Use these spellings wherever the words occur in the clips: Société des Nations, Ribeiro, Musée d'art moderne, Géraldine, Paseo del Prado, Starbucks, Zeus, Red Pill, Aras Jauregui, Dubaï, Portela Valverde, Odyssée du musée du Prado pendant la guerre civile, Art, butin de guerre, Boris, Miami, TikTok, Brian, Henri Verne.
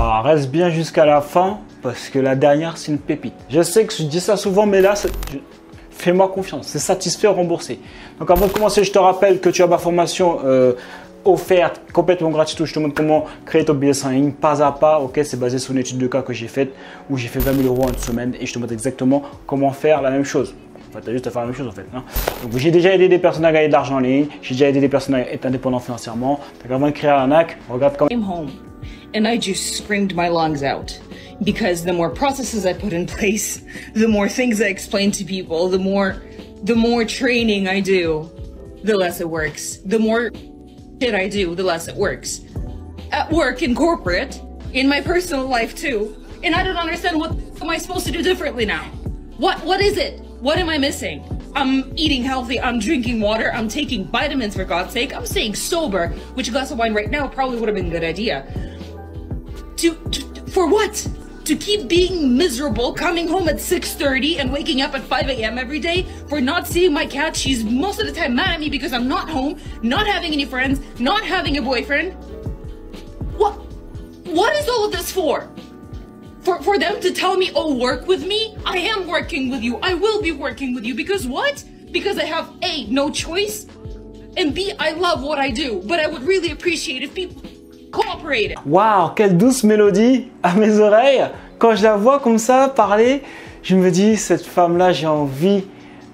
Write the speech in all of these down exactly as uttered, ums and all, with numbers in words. Alors, reste bien jusqu'à la fin parce que la dernière, c'est une pépite. Je sais que je dis ça souvent, mais là, fais-moi confiance. C'est satisfait, remboursé. Donc, avant de commencer, je te rappelle que tu as ma formation euh, offerte complètement gratuite où je te montre comment créer ton business en ligne pas à pas. Ok, c'est basé sur une étude de cas que j'ai faite où j'ai fait vingt mille euros en une semaine et je te montre exactement comment faire la même chose. Enfin, t'as juste à faire la même chose en fait. Hein. Donc, j'ai déjà aidé des personnes à gagner de l'argent en ligne. J'ai déjà aidé des personnes à être indépendants financièrement. Donc, avant de créer un hack, regarde quand même. And I just screamed my lungs out because the more processes I put in place, the more things I explain to people, the more the more training I do, the less it works. The more shit I do, the less it works. At work, in corporate, in my personal life too. And I don't understand what am I supposed to do differently now? What what is it? What am I missing? I'm eating healthy, I'm drinking water, I'm taking vitamins for God's sake, I'm staying sober, which a glass of wine right now probably would have been a good idea. To, to, for what? To keep being miserable, coming home at six thirty and waking up at five A M every day for not seeing my cat. She's most of the time mad at me because I'm not home, not having any friends, not having a boyfriend. What? What is all of this for? For, for them to tell me, oh, work with me? I am working with you. I will be working with you because what? Because I have A, no choice, and B, I love what I do, but I would really appreciate if people Waouh, quelle douce mélodie à mes oreilles. Quand je la vois comme ça parler, je me dis, cette femme-là, j'ai envie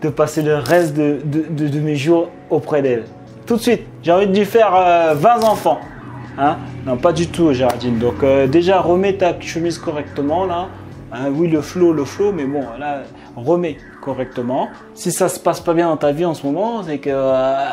de passer le reste de, de, de, de mes jours auprès d'elle. Tout de suite, j'ai envie de lui faire euh, vingt enfants. Hein? Non, pas du tout, Géraldine. Donc euh, déjà, remets ta chemise correctement là. Hein, oui, le flow, le flow, mais bon, là, remets correctement. Si ça se passe pas bien dans ta vie en ce moment, c'est que... Euh,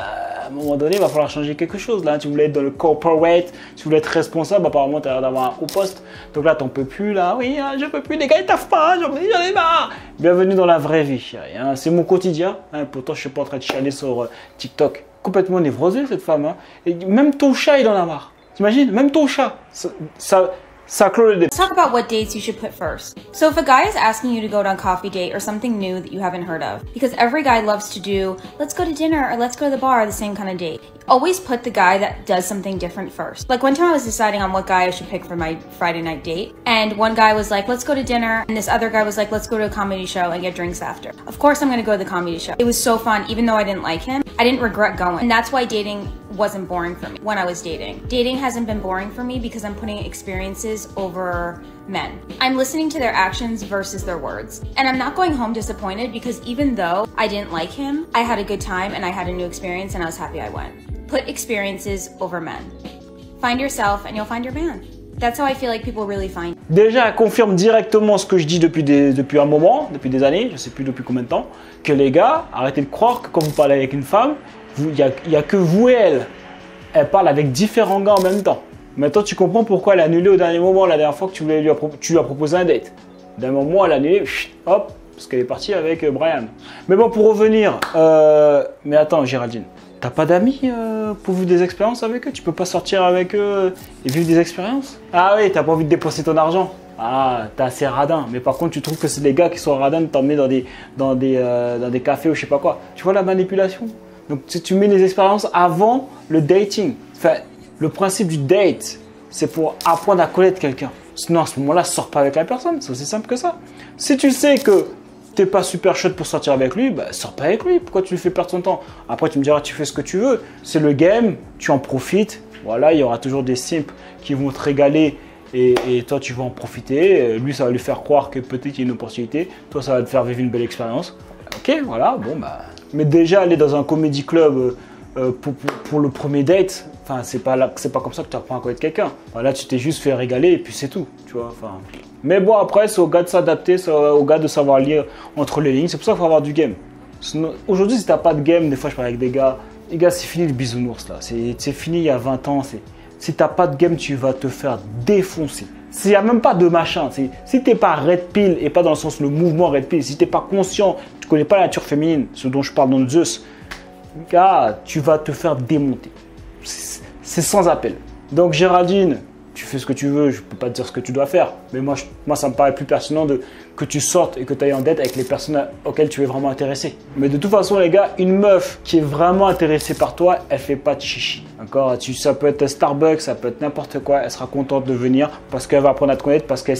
à un moment donné, il va falloir changer quelque chose. Là, tu voulais être dans le corporate, tu voulais être responsable. Apparemment, tu as l'air d'avoir un haut poste. Donc là, t'en peux plus. Là, oui, hein, je peux plus. Les gars, ils taffent pas. J'en ai marre. Bienvenue dans la vraie vie, chérie. Hein. C'est mon quotidien. Hein. Pourtant, je suis pas en train de chialer sur euh, TikTok. Complètement névrosée, cette femme. Hein. Et même ton chat, il en a marre. T'imagines? Même ton chat. Ça, ça, ça clôt le débat. Let's talk about what dates you should put first. So if a guy is asking you to go on a coffee date or something new that you haven't heard of, because every guy loves to do, let's go to dinner or let's go to the bar, the same kind of date. Always put the guy that does something different first. Like one time I was deciding on what guy I should pick for my Friday night date, and one guy was like, let's go to dinner, and this other guy was like, let's go to a comedy show and get drinks after. Of course I'm gonna go to the comedy show. It was so fun, even though I didn't like him, I didn't regret going. And that's why dating wasn't boring for me when I was dating. Dating hasn't been boring for me because I'm putting experiences over men. I'm listening to their actions versus their words. And I'm not going home disappointed because even though I didn't like him, I had a good time and I had a new experience and I was happy I went. Put experiences over men. Find yourself and you'll find your man. That's how I feel like people really find. Déjà, elle confirme directement ce que je dis depuis, des, depuis un moment, depuis des années, je sais plus depuis combien de temps, que les gars, arrêtez de croire que quand vous parlez avec une femme, il n'y a, a que vous et elle. Elle parle avec différents gars en même temps. Maintenant, tu comprends pourquoi elle a annulé au dernier moment, la dernière fois que tu, voulais lui, a, tu lui as proposé un date. D'un moment, elle a annulé, hop, parce qu'elle est partie avec Brian. Mais bon, pour revenir, euh, mais attends, Géraldine, t'as pas d'amis euh, pour vivre des expériences avec eux? Tu peux pas sortir avec eux et vivre des expériences? Ah oui, t'as pas envie de dépenser ton argent? Ah, t'es assez radin, mais par contre, tu trouves que c'est les gars qui sont radins de t'emmener dans des, dans, des, euh, dans des cafés ou je sais pas quoi. Tu vois la manipulation? Donc, si tu mets les expériences avant le dating, enfin, le principe du date, c'est pour apprendre à connaître quelqu'un. Sinon, à ce moment-là, sors pas avec la personne. C'est aussi simple que ça. Si tu sais que t'es pas super chaude pour sortir avec lui, bah, sors pas avec lui. Pourquoi tu lui fais perdre ton temps? Après, tu me diras, tu fais ce que tu veux. C'est le game, tu en profites. Voilà, il y aura toujours des simps qui vont te régaler et, et toi, tu vas en profiter. Lui, ça va lui faire croire que peut-être qu'il y a une opportunité. Toi, ça va te faire vivre une belle expérience. Ok, voilà, bon, bah. Mais déjà, aller dans un comedy club euh, pour, pour, pour le premier date, enfin, c'est pas, pas comme ça que tu apprends à connaître quelqu'un. Enfin, là, tu t'es juste fait régaler et puis c'est tout, tu vois. Enfin. Mais bon, après, c'est au gars de s'adapter, c'est au gars de savoir lire entre les lignes. C'est pour ça qu'il faut avoir du game. Aujourd'hui, si t'as pas de game, des fois, je parle avec des gars. Les gars, c'est fini le bisounours, là. C'est fini il y a vingt ans. Si t'as pas de game, tu vas te faire défoncer. S'il n'y a même pas de machin, si t'es pas Red Pill et pas dans le sens le mouvement Red Pill, si t'es pas conscient, tu connais pas la nature féminine, ce dont je parle dans Zeus, gars, tu vas te faire démonter. C'est sans appel. Donc Géraldine, tu fais ce que tu veux, je ne peux pas te dire ce que tu dois faire. Mais moi, je, moi ça me paraît plus pertinent de, que tu sortes et que tu ailles en dette avec les personnes auxquelles tu es vraiment intéressé. Mais de toute façon, les gars, une meuf qui est vraiment intéressée par toi, elle ne fait pas de chichi. D'accord, tu, ça peut être Starbucks, ça peut être n'importe quoi. Elle sera contente de venir parce qu'elle va apprendre à te connaître, parce qu'elle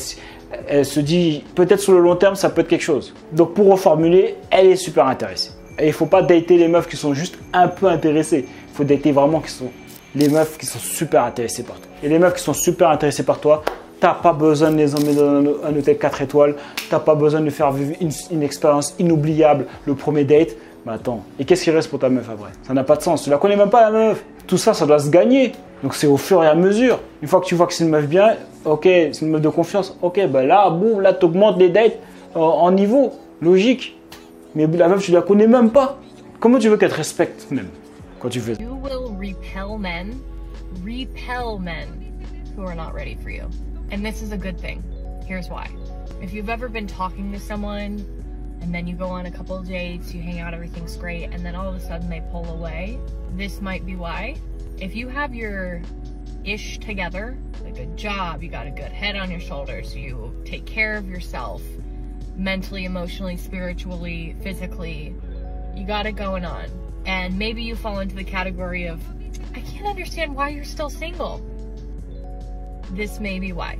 elle se dit peut-être sur le long terme, ça peut être quelque chose. Donc, pour reformuler, elle est super intéressée. Et il ne faut pas dater les meufs qui sont juste un peu intéressées. Il faut dater vraiment qui sont... les meufs qui sont super intéressées par toi. Et les meufs qui sont super intéressées par toi, t'as pas besoin de les emmener dans un hôtel quatre étoiles, t'as pas besoin de faire vivre une, une expérience inoubliable, le premier date. Bah attends, et qu'est-ce qui reste pour ta meuf après? Ça n'a pas de sens, tu la connais même pas la meuf. Tout ça, ça doit se gagner. Donc c'est au fur et à mesure. Une fois que tu vois que c'est une meuf bien, ok, c'est une meuf de confiance, ok, bah là, boum, là t'augmentes les dates en, en niveau, logique. Mais la meuf, tu la connais même pas. Comment tu veux qu'elle te respecte même quand tu fais ça? Repel men, repel men who are not ready for you. And this is a good thing. Here's why. If you've ever been talking to someone and then you go on a couple of dates, you hang out, everything's great, and then all of a sudden they pull away, this might be why. If you have your ish together, like a job, you got a good head on your shoulders, you take care of yourself mentally, emotionally, spiritually, physically, you got it going on. And maybe you fall into the category of, I can't understand why you're still single. This may be why.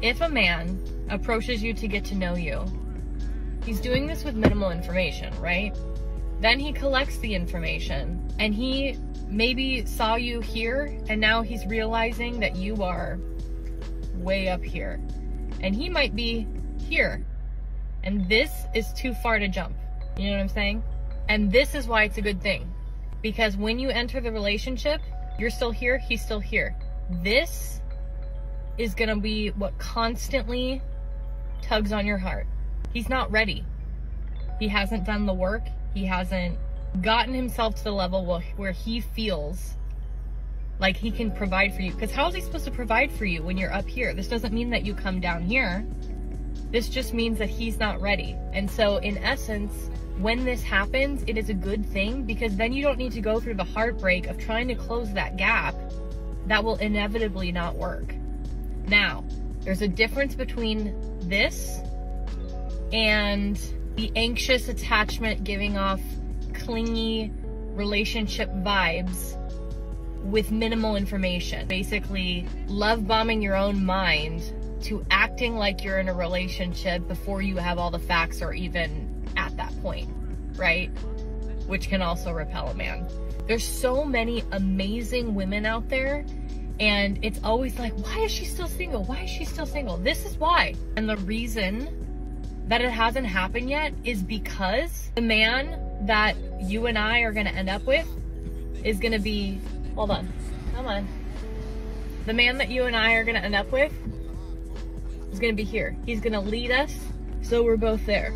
If a man approaches you to get to know you, he's doing this with minimal information, right? Then he collects the information and he maybe saw you here and now he's realizing that you are way up here and he might be here. And this is too far to jump. You know what I'm saying? And this is why it's a good thing. Because when you enter the relationship, you're still here, he's still here. This is gonna be what constantly tugs on your heart. He's not ready. He hasn't done the work. He hasn't gotten himself to the level where he feels like he can provide for you. Because how is he supposed to provide for you when you're up here? This doesn't mean that you come down here. This just means that he's not ready. And so in essence, when this happens, it is a good thing because then you don't need to go through the heartbreak of trying to close that gap that will inevitably not work. Now, there's a difference between this and the anxious attachment giving off clingy relationship vibes with minimal information. Basically, love bombing your own mind to acting like you're in a relationship before you have all the facts or even at that point, right? Which can also repel a man. There's so many amazing women out there and it's always like, why is she still single? Why is she still single? This is why. And the reason that it hasn't happened yet is because the man that you and I are gonna end up with is gonna be, hold on, come on. The man that you and I are gonna end up with is gonna be here. He's gonna lead us so we're both there.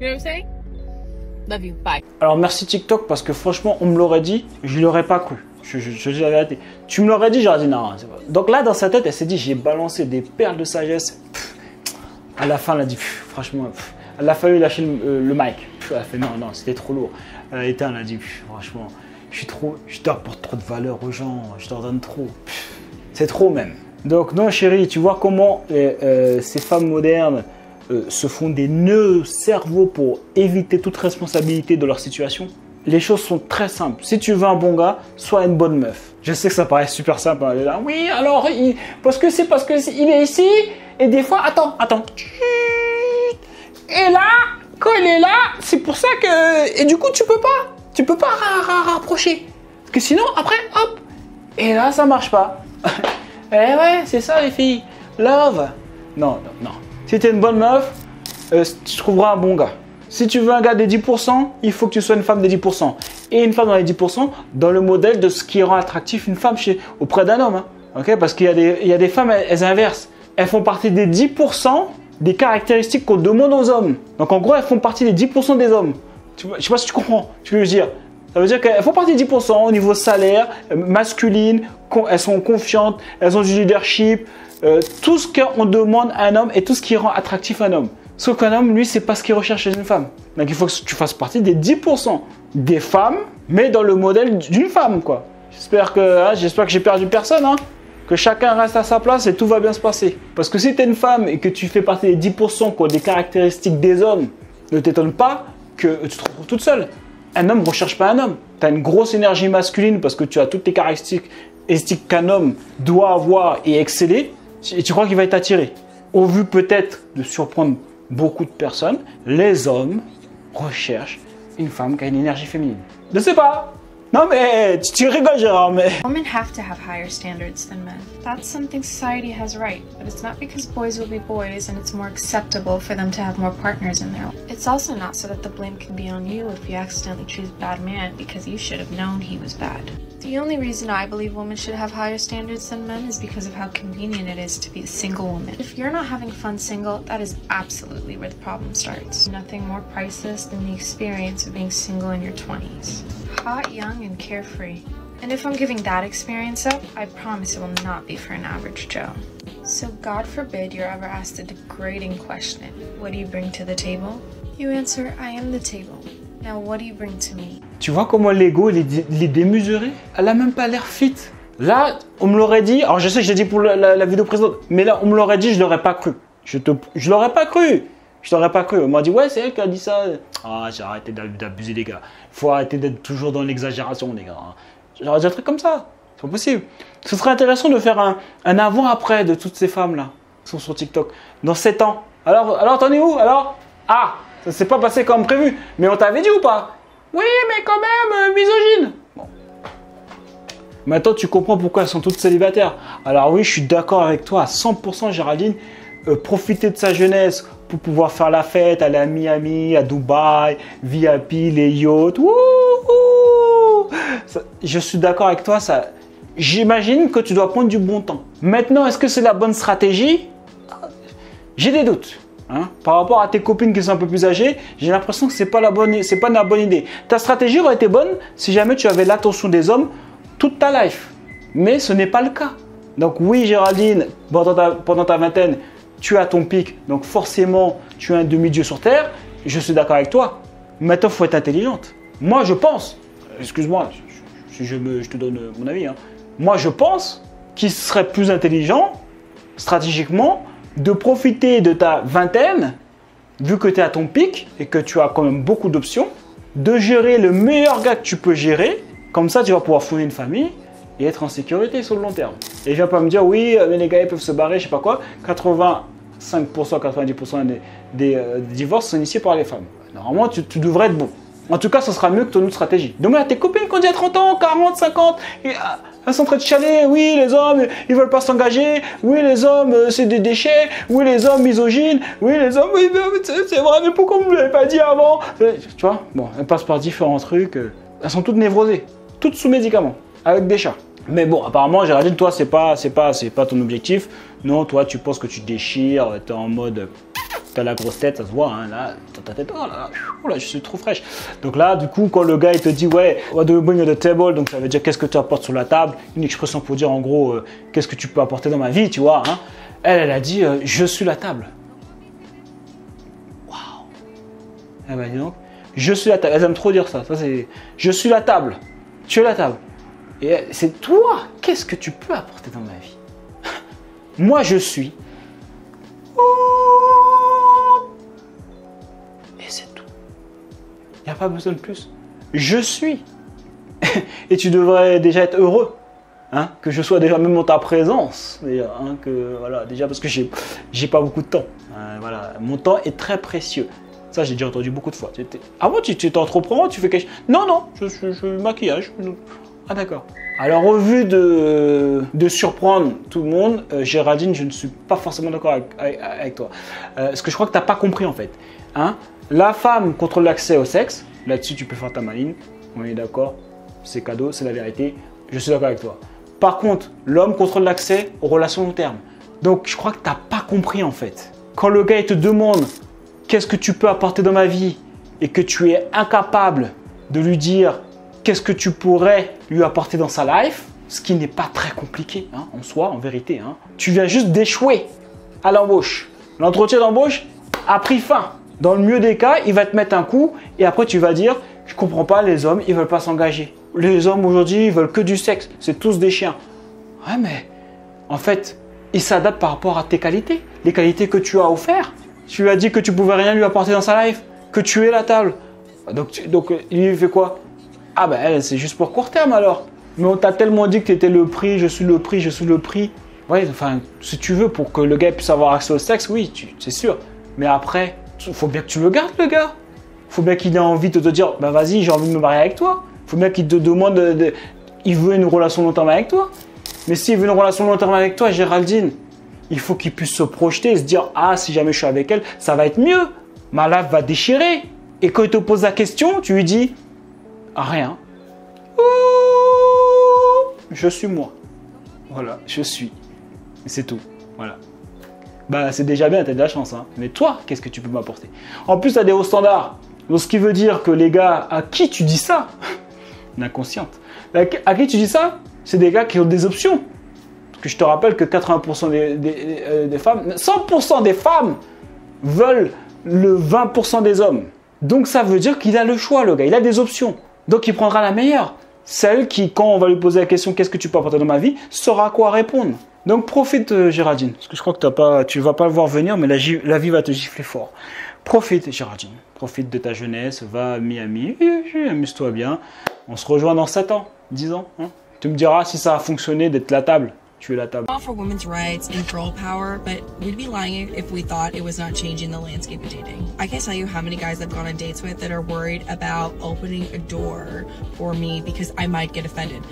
Love you. Bye. Alors merci TikTok parce que franchement on me l'aurait dit, je l'aurais pas cru. Je, je, je, je la vérité. Tu me l'aurais dit, j'aurais dit non. Donc là dans sa tête elle s'est dit j'ai balancé des perles de sagesse. Pff, à la fin elle a dit pff, franchement, pff, elle a fallu lâcher le, euh, le mic. Pff, elle a fait non non c'était trop lourd. Elle a éteint, elle a dit pff, franchement je suis trop, je t'apporte trop de valeur aux gens, je t'en donne trop. C'est trop même. Donc non chérie, tu vois comment euh, euh, ces femmes modernes Euh, se font des nœuds cerveaux pour éviter toute responsabilité de leur situation. Les choses sont très simples. Si tu veux un bon gars, sois une bonne meuf. Je sais que ça paraît super simple. Hein, là, oui, alors, il... parce que c'est parce qu'il est ici et des fois, attends, attends. Et là, quand il est là, c'est pour ça que... Et du coup, tu peux pas. Tu peux pas rapprocher. Parce que sinon, après, hop. Et là, ça marche pas. Eh ouais, c'est ça les filles. Love. Non, non, non. Si t'es une bonne meuf, euh, tu trouveras un bon gars. Si tu veux un gars des dix pour cent, il faut que tu sois une femme des dix pour cent. Et une femme dans les dix pour cent, dans le modèle de ce qui rend attractif une femme chez, auprès d'un homme. Hein. Okay, parce qu'il y, y a des femmes, elles, elles inversent. Elles font partie des dix pour cent des caractéristiques qu'on demande aux hommes. Donc en gros, elles font partie des dix pour cent des hommes. Tu, je ne sais pas si tu comprends ce que je veux dire. Ça veut dire qu'elles font partie des dix pour cent au niveau salaire, masculine, elles sont confiantes, elles ont du leadership. Euh, tout ce qu'on demande à un homme et tout ce qui rend attractif un homme. Sauf qu'un homme, lui, c'est pas ce qu'il recherche chez une femme. Donc il faut que tu fasses partie des dix pour cent des femmes, mais dans le modèle d'une femme, quoi. J'espère que hein, j'espère que j'ai perdu personne. Hein. que chacun reste à sa place et tout va bien se passer. Parce que si tu es une femme et que tu fais partie des dix pour cent qui ont des caractéristiques des hommes, ne t'étonne pas que tu te retrouves toute seule. Un homme ne recherche pas un homme. Tu as une grosse énergie masculine parce que tu as toutes les caractéristiques qu'un homme doit avoir et exceller. Et tu crois qu'il va être attiré. Au vu peut-être de surprendre beaucoup de personnes, les hommes recherchent une femme qui a une énergie féminine. Je sais pas. Non mais tu, tu rigoles Gérard, mais... Women have to have higher standards than men. That's something society has right, but it's not because boys will be boys and it's more acceptable for them to have more partners in their life. It's also not so that the blame can be on you if you accidentally choose bad man because you should have known he was bad. The only reason I believe women should have higher standards than men is because of how convenient it is to be a single woman. If you're not having fun single, that is absolutely where the problem starts. Nothing more priceless than the experience of being single in your twenties. Hot, young, and carefree. And if I'm giving that experience up, I promise it will not be for an average Joe. So God forbid you're ever asked the degrading question, what do you bring to the table? You answer, I am the table. Now what do you bring to me? Tu vois comment l'ego, il est démesuré? Elle a même pas l'air fit. Là, on me l'aurait dit, alors je sais que je l'ai dit pour la, la, la vidéo précédente, mais là, on me l'aurait dit, je l'aurais pas cru. Je te, je l'aurais pas cru. Je t'aurais pas cru. On m'a dit, ouais, c'est elle qui a dit ça. Ah, j'ai arrêté d'abuser, les gars. Faut arrêter d'être toujours dans l'exagération, les gars. J'aurais dit un truc comme ça. C'est pas possible. Ce serait intéressant de faire un, un avant-après de toutes ces femmes-là qui sont sur TikTok dans sept ans. Alors, alors t'en es où? Alors, ah, ça s'est pas passé comme prévu. Mais on t'avait dit ou pas? Oui, mais quand même, euh, misogyne. Bon. Maintenant, tu comprends pourquoi elles sont toutes célibataires. Alors, oui, je suis d'accord avec toi à cent pour cent, Géraldine. Euh, profiter de sa jeunesse pour pouvoir faire la fête, aller à Miami, à Dubaï, V I P, les yachts. Wouhou! Ça, je suis d'accord avec toi. Ça, j'imagine que tu dois prendre du bon temps. Maintenant, est-ce que c'est la bonne stratégie? J'ai des doutes. Hein? Par rapport à tes copines qui sont un peu plus âgées, j'ai l'impression que c'est pas la bonne, c'est pas la bonne idée. Ta stratégie aurait été bonne si jamais tu avais l'attention des hommes toute ta life. Mais ce n'est pas le cas. Donc oui, Géraldine, pendant ta, pendant ta vingtaine, tu as ton pic, donc forcément, tu es un demi-dieu sur Terre. Je suis d'accord avec toi. Maintenant, il faut être intelligente. Moi, je pense, excuse-moi, je, je, je, je te donne mon avis, hein. Moi, je pense qu'il serait plus intelligent, stratégiquement, de profiter de ta vingtaine, vu que tu es à ton pic et que tu as quand même beaucoup d'options, de gérer le meilleur gars que tu peux gérer. Comme ça, tu vas pouvoir fonder une famille et être en sécurité sur le long terme. Et viens pas me dire, oui, mais les gars, ils peuvent se barrer, je sais pas quoi. quatre-vingt-cinq pour cent, quatre-vingt-dix pour cent des, des, euh, des divorces sont initiés par les femmes. Normalement, tu, tu devrais être bon. En tout cas, ce sera mieux que ton autre stratégie. Demain, tes copines qu'on dit à trente ans, quarante, cinquante, et, ah, elles sont en train de chialer. Oui, les hommes, ils veulent pas s'engager. Oui, les hommes, c'est des déchets. Oui, les hommes, misogynes. Oui, les hommes, oui, c'est vrai, mais pourquoi vous ne l'avez pas dit avant? Tu vois, bon, elles passent par différents trucs. Elles sont toutes névrosées, toutes sous médicaments, avec des chats. Mais bon, apparemment, Géraldine, toi, c'est pas, c'est pas, c'est pas ton objectif. Non, toi, tu penses que tu te déchires, t'es en mode, t'as la grosse tête, ça se voit, hein, là, t'as ta tête, oh là, oh là, je suis trop fraîche. Donc là, du coup, quand le gars, il te dit, ouais, what do you bring to the table, donc ça veut dire, qu'est-ce que tu apportes sur la table, une expression pour dire, en gros, euh, qu'est-ce que tu peux apporter dans ma vie, tu vois, hein. Elle, elle a dit, euh, je suis la table. Waouh. Eh ben, dis donc, je suis la table, elles aiment trop dire ça, ça c'est, je suis la table, tu es la table. Et c'est toi, qu'est-ce que tu peux apporter dans ma vie? Moi, je suis. Et c'est tout. Il n'y a pas besoin de plus. Je suis. Et tu devrais déjà être heureux. Hein, que je sois déjà même dans ta présence. Déjà, hein, que, voilà, déjà parce que j'ai pas beaucoup de temps. Euh, voilà, mon temps est très précieux. Ça, j'ai déjà entendu beaucoup de fois. Ah bon, tu t'entreprends, tu fais quelque chose? Non, non, je, je, je maquillage. Ah d'accord. Alors au vu de, de surprendre tout le monde, euh, Géraldine, je ne suis pas forcément d'accord avec, avec, avec toi. Euh, ce que je crois que tu n'as pas compris en fait. Hein? La femme contrôle l'accès au sexe. Là-dessus, tu peux faire ta maline. On est d'accord. C'est cadeau, c'est la vérité. Je suis d'accord avec toi. Par contre, l'homme contrôle l'accès aux relations long terme. Donc je crois que tu n'as pas compris en fait. Quand le gars il te demande qu'est-ce que tu peux apporter dans ma vie et que tu es incapable de lui dire qu'est-ce que tu pourrais lui apporter dans sa life, ce qui n'est pas très compliqué hein, en soi, en vérité. Hein. Tu viens juste d'échouer à l'embauche. L'entretien d'embauche a pris fin. Dans le mieux des cas, il va te mettre un coup et après tu vas dire « je comprends pas, les hommes, ils veulent pas s'engager. Les hommes aujourd'hui, ils veulent que du sexe. C'est tous des chiens. » Ouais, mais en fait, il s'adapte par rapport à tes qualités, les qualités que tu as offertes. Tu lui as dit que tu ne pouvais rien lui apporter dans sa life, que tu es la table. Donc, tu, donc il fait quoi? Ah ben elle, c'est juste pour court terme alors. Mais on t'a tellement dit que tu étais le prix, je suis le prix, je suis le prix. Ouais, enfin, si tu veux, pour que le gars puisse avoir accès au sexe, oui, c'est sûr. Mais après, il faut bien que tu le gardes, le gars. Il faut bien qu'il ait envie de te dire, ben vas-y, j'ai envie de me marier avec toi. Il faut bien qu'il te demande, de, de, il veut une relation long terme avec toi. Mais s'il veut une relation long terme avec toi, Géraldine, il faut qu'il puisse se projeter et se dire, ah, si jamais je suis avec elle, ça va être mieux. Ma life va déchirer. Et quand il te pose la question, tu lui dis, ah, rien. Ouh, je suis moi. Voilà, je suis. C'est tout. Voilà. Bah, c'est déjà bien, t'as de la chance. Hein. Mais toi, qu'est-ce que tu peux m'apporter? En plus, t'as des hauts standards. Donc, ce qui veut dire que les gars à qui tu dis ça, l'inconsciente, à qui tu dis ça, c'est des gars qui ont des options. Parce que je te rappelle que quatre-vingts pour cent des, des, euh, des femmes, cent pour cent des femmes veulent le vingt pour cent des hommes. Donc, ça veut dire qu'il a le choix, le gars. Il a des options. Donc, il prendra la meilleure. Celle qui, quand on va lui poser la question, qu'est-ce que tu peux apporter dans ma vie, saura quoi répondre. Donc profite, euh, Géraldine, parce que je crois que t'as pas, tu ne vas pas le voir venir, mais la, la vie va te gifler fort. Profite, Géraldine, profite de ta jeunesse, va à Miami, amuse-toi bien. On se rejoint dans sept ans, dix ans. Hein. Tu me diras si ça a fonctionné d'être la table. Tu es la table. For women's rights and girl power, but we'd be lying if we thought it was not changing the landscape of dating. I can't tell you how many guys I've gone on dates with that are worried about opening a door for me because I might get offended.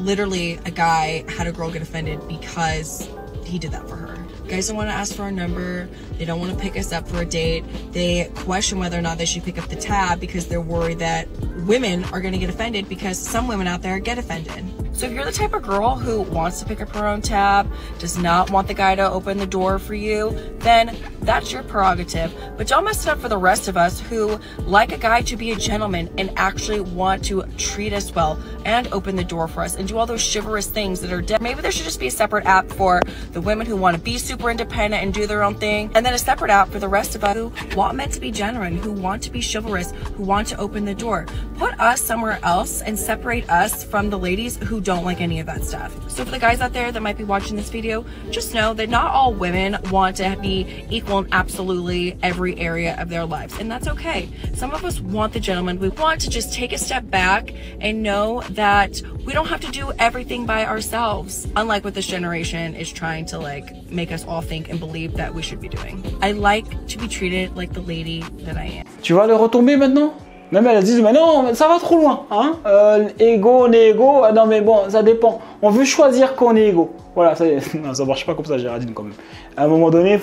Literally, a guy had a girl get offended because he did that for her. Guys don't want to ask for our number. They don't want to pick us up for a date. They question whether or not they should pick up the tab because they're worried that women are going to get offended because some women out there get offended. So if you're the type of girl who wants to pick up her own tab, does not want the guy to open the door for you, then that's your prerogative. But y'all messed up for the rest of us who like a guy to be a gentleman and actually want to treat us well and open the door for us and do all those chivalrous things that are dead. Maybe there should just be a separate app for the women who want to be super independent and do their own thing, and then a separate app for the rest of us who want men to be genuine, who want to be chivalrous, who want to open the door. Put us somewhere else and separate us from the ladies who don't like any of that stuff. So for the guys out there that might be watching this video, just know that not all women want to be equal in absolutely every area of their lives, and that's okay. Some of us want the gentleman. We want to just take a step back and know that we don't have to do everything by ourselves, unlike what this generation is trying to like make us all think and believe that we should be doing. I like to be treated like the lady that I am. Tu vas le retomber maintenant? Même elles disent, mais non, ça va trop loin. Hein euh, égo, on est égo. Ah non, mais bon, ça dépend. On veut choisir qu'on est égo. Voilà, ça ne marche pas comme ça, Géraldine, quand même. À un moment donné,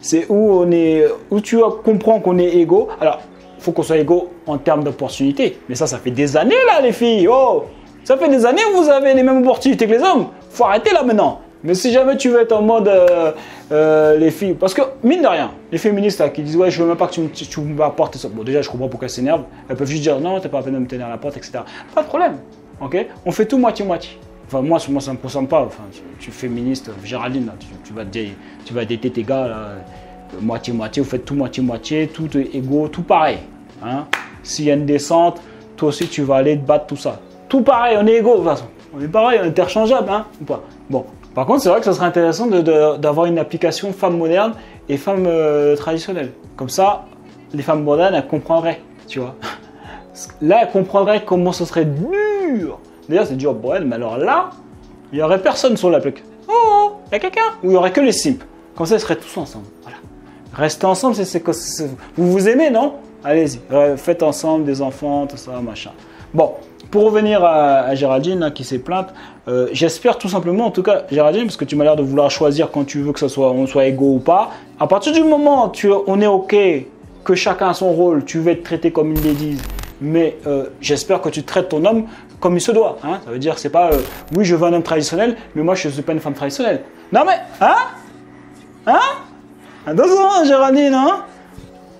c'est où, où tu comprends qu'on est égo. Alors, il faut qu'on soit égo en termes d'opportunités. Mais ça, ça fait des années, là, les filles. Oh, ça fait des années que vous avez les mêmes opportunités que les hommes. Faut arrêter, là, maintenant. Mais si jamais tu veux être en mode euh, euh, les filles, parce que mine de rien, les féministes là, qui disent ouais je veux même pas que tu m'apportes ça, bon déjà je comprends pourquoi elles s'énervent, elles peuvent juste dire non t'es pas à peine de me tenir la porte, et cetera. Pas de problème, ok, on fait tout moitié-moitié. Enfin moi, moi ça me concerne pas, enfin, tu, tu féministe, Géraldine, là, tu, tu, vas dé, tu vas déter tes gars, moitié-moitié, vous faites tout moitié-moitié, tout égaux, tout pareil. Hein. S'il y a une descente, toi aussi tu vas aller te battre tout ça. Tout pareil, on est égaux de toute façon, on est pareil, on est interchangeable, hein, ou pas. Bon. Par contre, c'est vrai que ça serait intéressant d'avoir une application femmes modernes et femmes euh, traditionnelles. Comme ça, les femmes modernes, elles comprendraient, tu vois. Là, elles comprendraient comment ce serait dur. D'ailleurs, c'est dur pour elles, mais alors là, il n'y aurait personne sur la plaque. Oh, il y a quelqu'un. Ou il n'y aurait que les simps. Comme ça, ils seraient tous ensemble. Voilà. Restez ensemble, c'est quoi? Vous vous aimez, non? Allez-y, faites ensemble des enfants, tout ça, machin. Bon. Pour revenir à, à Géraldine hein, qui s'est plainte, euh, j'espère tout simplement, en tout cas Géraldine, parce que tu m'as l'air de vouloir choisir quand tu veux que ça soit, on soit égaux ou pas. À partir du moment où tu, on est ok, que chacun a son rôle, tu veux être traité comme une lady, mais euh, j'espère que tu traites ton homme comme il se doit. Hein. Ça veut dire c'est pas, euh, oui je veux un homme traditionnel, mais moi je ne suis pas une femme traditionnelle. Non mais, hein? Hein? Attention Géraldine, hein?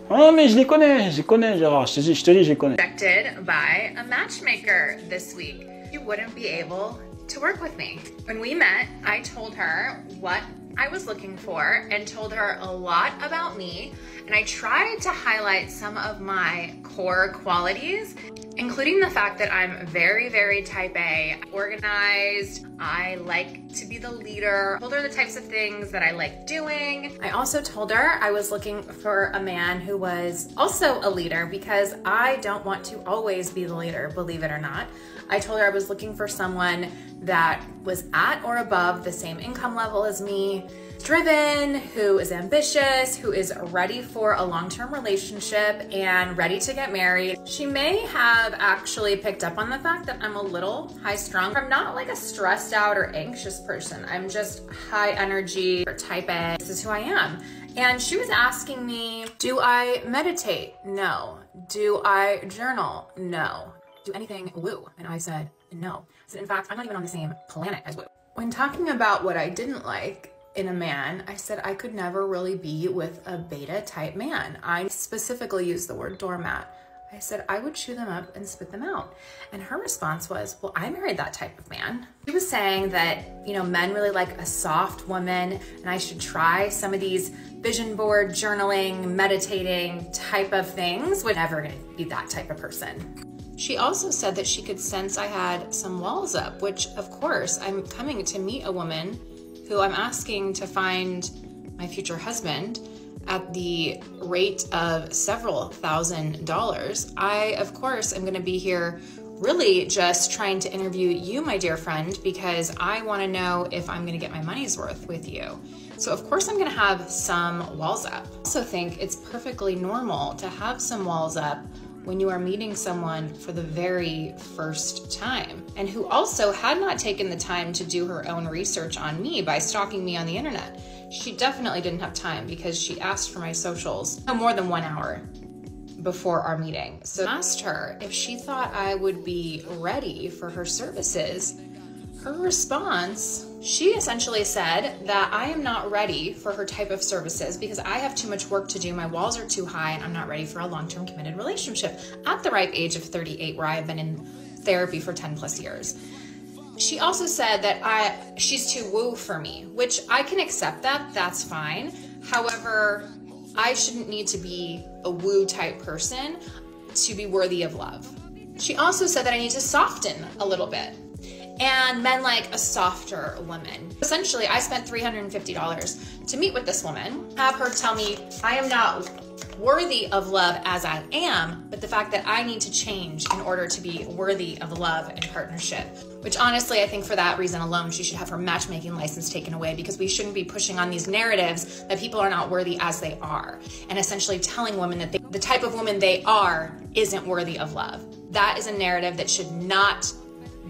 Oh, mais je les connais, je les connais, Gérard. Je te dis, je te dis, je les connais. Affected by a matchmaker this week. You wouldn't be able to work with me. When we met, I told her what I was looking for and told her a lot about me, and I tried to highlight some of my core qualities, including the fact that I'm very, very type A, organized, I like to be the leader. I told her the types of things that I like doing. I also told her I was looking for a man who was also a leader because I don't want to always be the leader, believe it or not. I told her I was looking for someone that was at or above the same income level as me, driven, who is ambitious, who is ready for a long-term relationship and ready to get married. She may have actually picked up on the fact that I'm a little high-strung. I'm not like a stressed out or anxious person. I'm just high energy or type A. This is who I am. And she was asking me, do I meditate? No. Do I journal? No. Do anything woo? And I said, no. So in fact, I'm not even on the same planet as woo. When talking about what I didn't like in a man, I said I could never really be with a beta type man. I specifically used the word doormat. I said I would chew them up and spit them out. And her response was, well, I married that type of man. She was saying that, you know, men really like a soft woman and I should try some of these vision board, journaling, meditating type of things. We're never gonna be that type of person. She also said that she could sense I had some walls up, which of course, I'm coming to meet a woman who I'm asking to find my future husband at the rate of several thousand dollars. I, of course, am gonna be here really just trying to interview you, my dear friend, because I wanna know if I'm gonna get my money's worth with you. So of course I'm gonna have some walls up. I also think it's perfectly normal to have some walls up when you are meeting someone for the very first time, and who also had not taken the time to do her own research on me by stalking me on the internet. She definitely didn't have time because she asked for my socials no more than one hour before our meeting. So I asked her if she thought I would be ready for her services. Her response, she essentially said that I am not ready for her type of services because I have too much work to do, my walls are too high, and I'm not ready for a long-term committed relationship at the ripe age of thirty-eight, where I've been in therapy for ten plus years. She also said that I, she's too woo for me, which I can accept that, that's fine. However, I shouldn't need to be a woo type person to be worthy of love. She also said that I need to soften a little bit and men like a softer woman. Essentially, I spent three hundred fifty dollars to meet with this woman, have her tell me I am not worthy of love as I am, but the fact that I need to change in order to be worthy of love and partnership, which honestly, I think for that reason alone, she should have her matchmaking license taken away, because we shouldn't be pushing on these narratives that people are not worthy as they are, and essentially telling women that they, the type of woman they are isn't worthy of love. That is a narrative that should not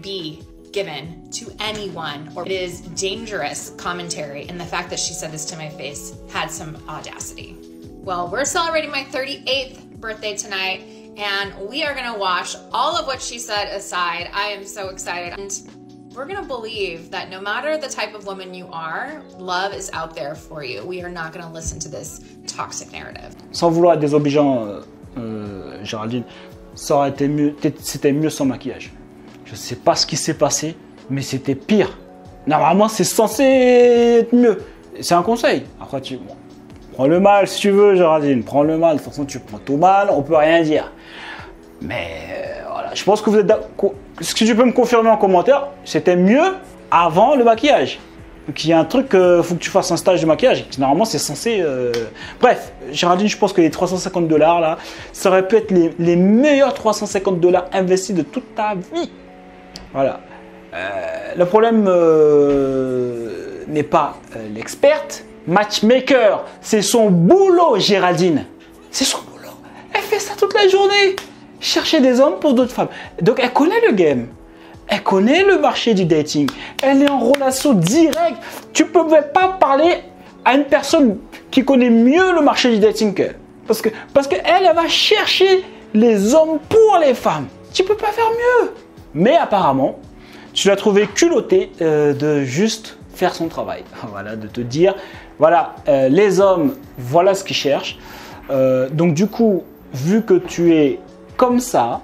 be given to anyone, or it is dangerous commentary, and the fact that she said this to my face had some audacity. Well, we're celebrating my thirty-eighth birthday tonight, and we are gonna wash all of what she said aside. I am so excited. And we're gonna believe that no matter the type of woman you are, love is out there for you. We are not gonna listen to this toxic narrative. Sans vouloir désobligeant, euh, euh, Géraldine, ça aurait été mieux, c'était mieux sans maquillage. Je sais pas ce qui s'est passé, mais c'était pire. Normalement, c'est censé être mieux. C'est un conseil. Après, tu bon, prends le mal si tu veux, Géraldine. Prends le mal. De toute façon, tu prends tout mal, on peut rien dire. Mais euh, voilà, je pense que vous êtes d'accord. Ce que tu peux me confirmer en commentaire, c'était mieux avant le maquillage. Donc, il y a un truc, euh, faut que tu fasses un stage de maquillage. Normalement, c'est censé. Euh... Bref, Géraldine, je pense que les trois cent cinquante dollars là, ça aurait pu être les, les meilleurs trois cent cinquante dollars investis de toute ta vie. Voilà. Euh, le problème euh, n'est pas euh, l'experte, matchmaker. C'est son boulot, Géraldine. C'est son boulot. Elle fait ça toute la journée. Chercher des hommes pour d'autres femmes. Donc, elle connaît le game. Elle connaît le marché du dating. Elle est en relation directe. Tu ne peux pas parler à une personne qui connaît mieux le marché du dating qu'elle. Parce que, parce qu'elle, elle va chercher les hommes pour les femmes. Tu ne peux pas faire mieux. Mais apparemment, tu l'as trouvé culotté euh, de juste faire son travail. Voilà, de te dire, voilà, euh, les hommes, voilà ce qu'ils cherchent. Euh, donc du coup, vu que tu es comme ça,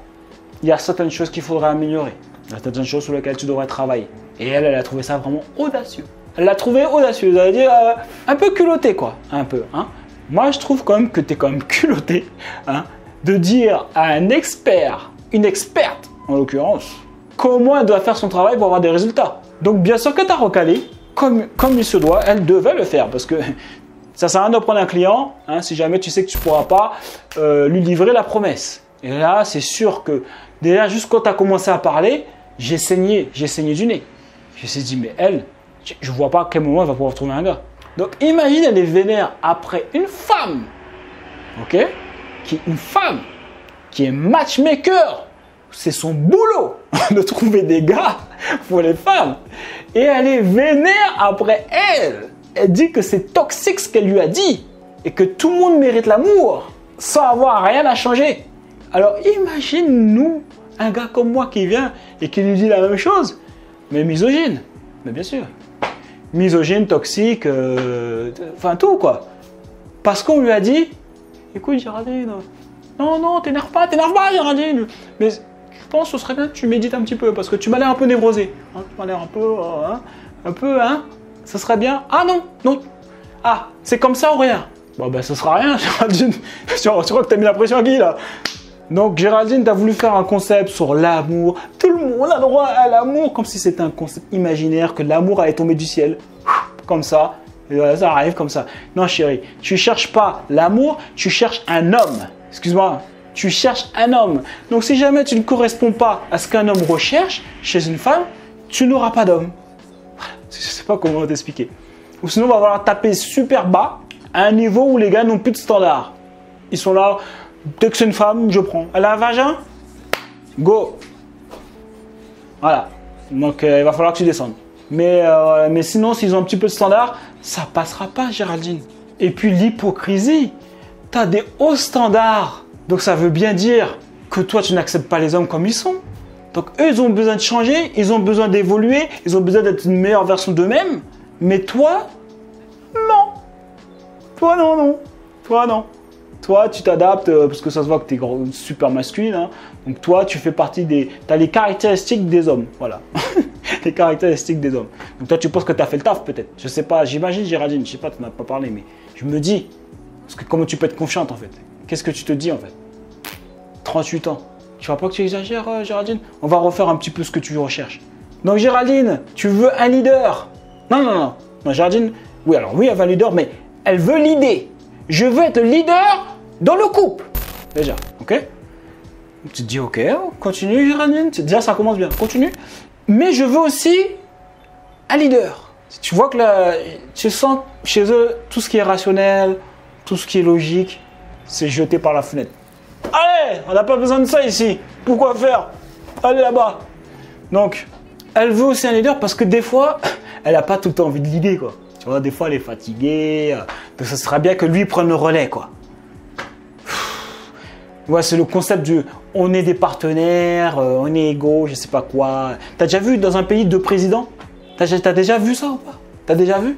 il y a certaines choses qu'il faudrait améliorer. Il y a certaines choses sur lesquelles tu devrais travailler. Et elle, elle a trouvé ça vraiment audacieux. elle l'a trouvée audacieuse, elle a dit euh, un peu culottée quoi, un peu. Hein. Moi je trouve quand même que tu es quand même culotté hein, de dire à un expert, une experte en l'occurrence, comment elle doit faire son travail pour avoir des résultats. Donc bien sûr que tu as recalé, comme, comme il se doit, elle devait le faire parce que ça sert à rien de prendre un client hein, si jamais tu sais que tu ne pourras pas euh, lui livrer la promesse. Et là c'est sûr que déjà juste quand tu as commencé à parler, j'ai saigné, j'ai saigné du nez. Je me suis dit mais elle, je ne vois pas à quel moment elle va pouvoir trouver un gars. Donc imagine elle est vénère après une femme, ok, qui est une femme, qui est matchmaker. C'est son boulot de trouver des gars pour les femmes. Et elle est vénère après elle. Elle dit que c'est toxique ce qu'elle lui a dit et que tout le monde mérite l'amour sans avoir rien à changer. Alors imagine-nous un gars comme moi qui vient et qui lui dit la même chose, mais misogyne. Mais bien sûr. Misogyne, toxique, euh, enfin tout quoi. Parce qu'on lui a dit, écoute Géraldine, non, non, t'énerve pas, t'énerve pas Géraldine. Mais je pense que ce serait bien que tu médites un petit peu parce que tu m'as l'air un peu névrosé. Hein, tu m'as l'air un peu, euh, hein, un peu, hein. Ça serait bien. Ah non, non. Ah, c'est comme ça ou rien. Bon ben ce sera rien Géraldine. Tu crois que t'as mis la pression à qui là? Donc Géraldine, t'as voulu faire un concept sur l'amour. Tout le monde a droit à l'amour, comme si c'était un concept imaginaire, que l'amour allait tomber du ciel. Comme ça, ça arrive comme ça. Non chérie, tu cherches pas l'amour, tu cherches un homme. Excuse-moi, tu cherches un homme. Donc si jamais tu ne corresponds pas à ce qu'un homme recherche chez une femme, tu n'auras pas d'homme. Je sais pas comment t'expliquer. Ou sinon, on va falloir taper super bas, à un niveau où les gars n'ont plus de standard. Ils sont là... Dès que c'est une femme, je prends. Elle a un vagin? Go! Voilà. Donc, euh, il va falloir que tu descendes. Mais, euh, mais sinon, s'ils ont un petit peu de standard, ça passera pas, Géraldine. Et puis, l'hypocrisie. Tu as des hauts standards. Donc, ça veut bien dire que toi, tu n'acceptes pas les hommes comme ils sont. Donc, eux, ils ont besoin de changer. Ils ont besoin d'évoluer. Ils ont besoin d'être une meilleure version d'eux-mêmes. Mais toi, non. Toi, non, non. Toi, non. Toi, tu t'adaptes parce que ça se voit que tu es super masculine. Hein. Donc, toi, tu fais partie des. Tu as les caractéristiques des hommes. Voilà. Les caractéristiques des hommes. Donc, toi, tu penses que tu as fait le taf peut-être. Je sais pas, j'imagine, Géraldine. Je sais pas, tu n'en as pas parlé, mais je me dis. Parce que comment tu peux être confiante en fait? Qu'est-ce que tu te dis en fait? trente-huit ans. Tu vois pas que tu exagères, euh, Géraldine? On va refaire un petit peu ce que tu recherches. Donc, Géraldine, tu veux un leader? Non, non, non. Non, Géraldine, oui, alors oui, elle veut un leader, mais elle veut l'idée. Je veux être leader dans le couple, déjà, ok? Tu te dis, ok, continue Géraldine, déjà ça commence bien, continue. Mais je veux aussi un leader. Tu vois que là, tu sens chez eux, tout ce qui est rationnel, tout ce qui est logique, c'est jeté par la fenêtre. Allez, on n'a pas besoin de ça ici, pourquoi faire? Allez là-bas. Donc, elle veut aussi un leader parce que des fois, elle n'a pas tout le temps envie de l'idée, quoi. Tu vois, des fois, elle est fatiguée, donc ça sera bien que lui prenne le relais, quoi. Ouais, c'est le concept du « on est des partenaires, euh, on est égaux, je sais pas quoi ». T'as déjà vu dans un pays de président? T'as déjà vu ça ou pas? T'as déjà vu?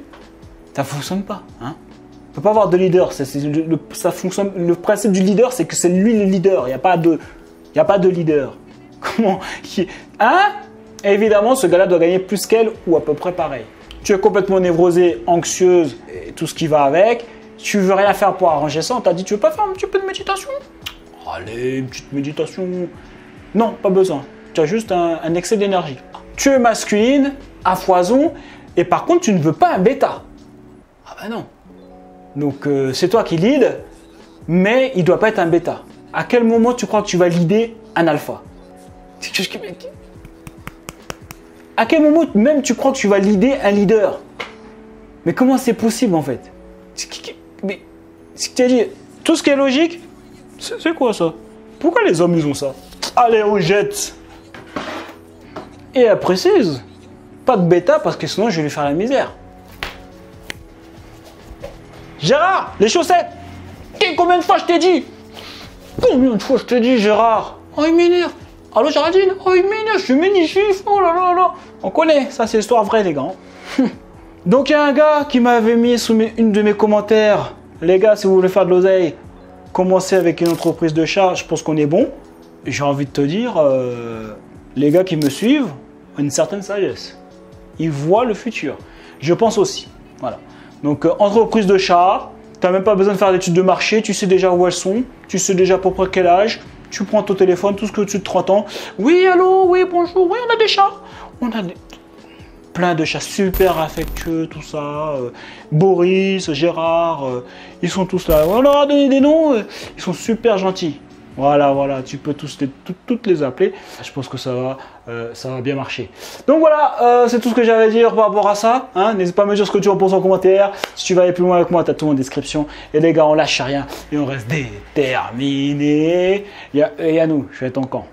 Ça fonctionne pas, hein. On peut pas avoir de leader. Ça, le, ça fonctionne, le principe du leader, c'est que c'est lui le leader. Il n'y a pas de, y a pas de leader. Comment? Hein? Et évidemment, ce gars-là doit gagner plus qu'elle ou à peu près pareil. Tu es complètement névrosée, anxieuse et tout ce qui va avec. Tu veux rien faire pour arranger ça. On t'a dit, tu veux pas faire un petit peu de méditation? Allez, une petite méditation. Non, pas besoin. Tu as juste un, un excès d'énergie. Tu es masculine, à foison, et par contre, tu ne veux pas un bêta. Ah ben non. Donc, euh, c'est toi qui lead, mais il ne doit pas être un bêta. À quel moment tu crois que tu vas leader un alpha? À quel moment même tu crois que tu vas leader un leader? Mais comment c'est possible en fait? Mais ce que tu as dit, tout ce qui est logique, c'est quoi ça? Pourquoi les hommes ils ont ça? Allez, on jette. Et elle précise, pas de bêta parce que sinon je vais lui faire la misère. Gérard, les chaussettes! Combien de fois je t'ai dit? Combien de fois je t'ai dit, Gérard? Oh, il m'énerve. Allô Géraldine? Oh, il m'énerve, je suis ménichif. Oh là là là. On connaît, ça c'est l'histoire vraie, les gars. Donc il y a un gars qui m'avait mis sous mes, une de mes commentaires. Les gars, si vous voulez faire de l'oseille, commencer avec une entreprise de chat, je pense qu'on est bon. J'ai envie de te dire, euh, les gars qui me suivent ont une certaine sagesse. Ils voient le futur. Je pense aussi. Voilà. Donc, euh, entreprise de char, tu n'as même pas besoin de faire d'études de marché, tu sais déjà où elles sont, tu sais déjà à peu près quel âge, tu prends ton téléphone, tout ce que tu de trente ans. Oui, allô, oui, bonjour, oui, on a des chars. On a des... plein de chats super affectueux, tout ça. Euh, Boris, Gérard, euh, ils sont tous là. On leur a donné des noms, euh, ils sont super gentils. Voilà, voilà, tu peux tous les, tout, toutes les appeler. Je pense que ça va, euh, ça va bien marcher. Donc voilà, euh, c'est tout ce que j'avais à dire par rapport à ça. Hein. N'hésite pas à me dire ce que tu en penses en commentaire. Si tu vas aller plus loin avec moi, tu as tout en description. Et les gars, on lâche rien et on reste déterminés. Et à nous, je vais être en camp.